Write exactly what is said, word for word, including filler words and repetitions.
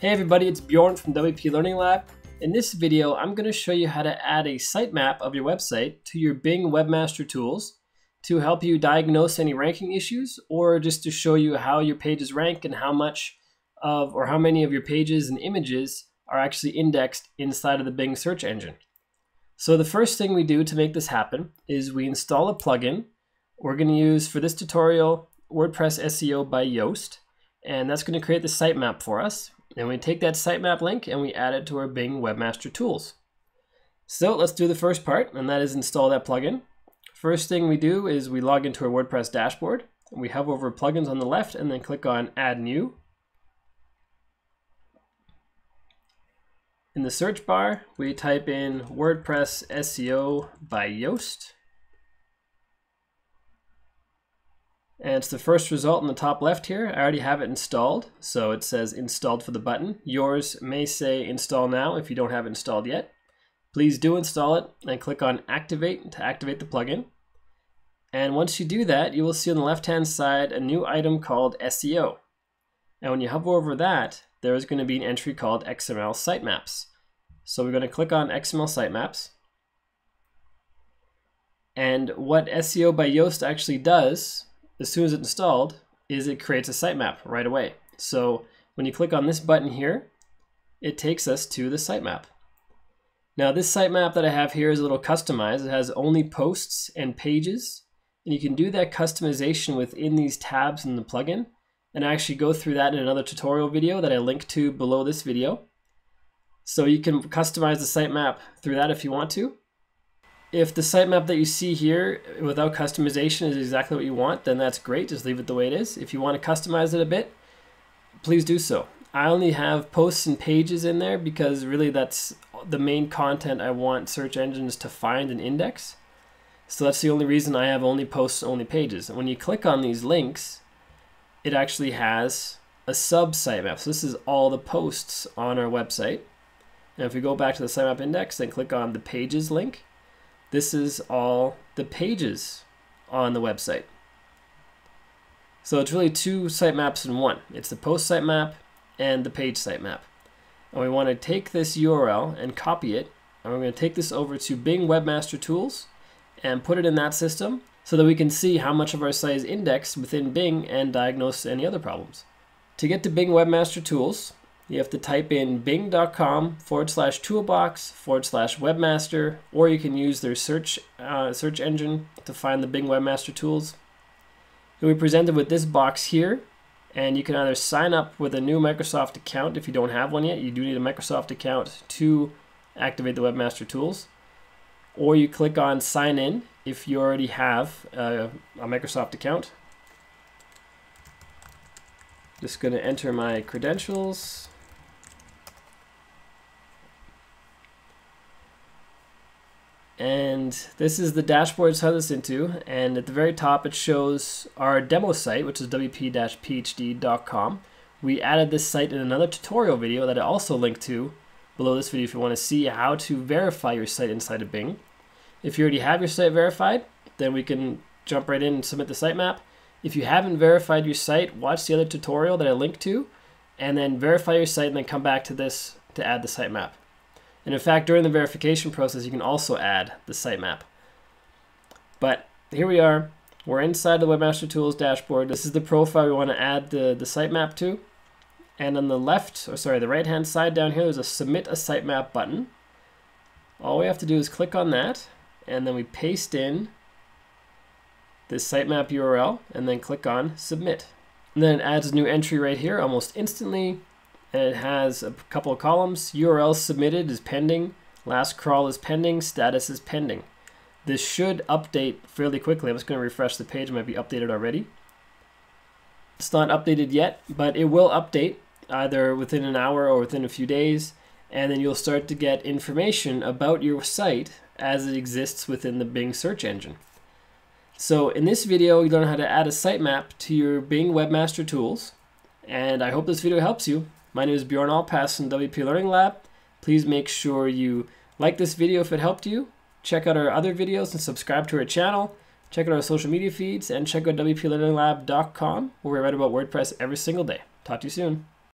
Hey everybody, it's Bjorn from W P Learning Lab. In this video, I'm going to show you how to add a sitemap of your website to your Bing Webmaster Tools to help you diagnose any ranking issues, or just to show you how your pages rank and how much of or how many of your pages and images are actually indexed inside of the Bing search engine. So the first thing we do to make this happen is we install a plugin. We're going to use for this tutorial WordPress S E O by Yoast, and that's going to create the sitemap for us. And we take that sitemap link and we add it to our Bing Webmaster Tools. So let's do the first part, and that is install that plugin. First thing we do is we log into our WordPress dashboard. We hover over plugins on the left and then click on Add New. In the search bar, we type in WordPress S E O by Yoast. And it's the first result in the top left here. I already have it installed, so it says installed for the button. Yours may say install now if you don't have it installed yet. Please do install it and click on activate to activate the plugin. And once you do that, you will see on the left-hand side a new item called S E O. And when you hover over that, there is going to be an entry called X M L sitemaps. So we're going to click on X M L sitemaps. And what S E O by Yoast actually does, as soon as it's installed, is it creates a sitemap right away. So when you click on this button here, it takes us to the sitemap. Now this sitemap that I have here is a little customized. It has only posts and pages, and you can do that customization within these tabs in the plugin, and I actually go through that in another tutorial video that I link to below this video. So you can customize the sitemap through that if you want to. If the sitemap that you see here without customization is exactly what you want, then that's great, just leave it the way it is. If you want to customize it a bit, please do so. I only have posts and pages in there because really that's the main content I want search engines to find and index. So that's the only reason I have only posts, only pages. And when you click on these links, it actually has a sub sitemap. So this is all the posts on our website. Now if we go back to the sitemap index and click on the pages link, this is all the pages on the website. So it's really two sitemaps in one. It's the post sitemap and the page sitemap. And we want to take this U R L and copy it. And we're going to take this over to Bing Webmaster Tools and put it in that system so that we can see how much of our site is indexed within Bing and diagnose any other problems. To get to Bing Webmaster Tools, you have to type in bing.com forward slash toolbox forward slash webmaster, or you can use their search uh, search engine to find the Bing Webmaster Tools. You'll be presented with this box here, and you can either sign up with a new Microsoft account if you don't have one yet. You do need a Microsoft account to activate the Webmaster Tools, or you click on sign in if you already have uh, a Microsoft account. Just going to enter my credentials. And this is the dashboard it's us into, and at the very top it shows our demo site, which is w p dash p h d dot com. We added this site in another tutorial video that I also linked to below this video if you want to see how to verify your site inside of Bing. If you already have your site verified, then we can jump right in and submit the sitemap. If you haven't verified your site, watch the other tutorial that I linked to, and then verify your site and then come back to this to add the sitemap. And in fact, during the verification process, you can also add the sitemap. But here we are. We're inside the Webmaster Tools dashboard. This is the profile we want to add the, the sitemap to. And on the left, or sorry, the right-hand side down here, there's a Submit a Sitemap button. All we have to do is click on that, and then we paste in this sitemap U R L, and then click on Submit. And then it adds a new entry right here almost instantly, and it has a couple of columns. U R L submitted is pending, last crawl is pending, status is pending. This should update fairly quickly. I'm just going to refresh the page. It might be updated already. It's not updated yet, but it will update either within an hour or within a few days, and then you'll start to get information about your site as it exists within the Bing search engine. So in this video, you learn how to add a sitemap to your Bing Webmaster Tools, and I hope this video helps you. My name is Bjorn Alpass from W P Learning Lab. Please make sure you like this video if it helped you. Check out our other videos and subscribe to our channel. Check out our social media feeds and check out w p learning lab dot com, where we write about WordPress every single day. Talk to you soon.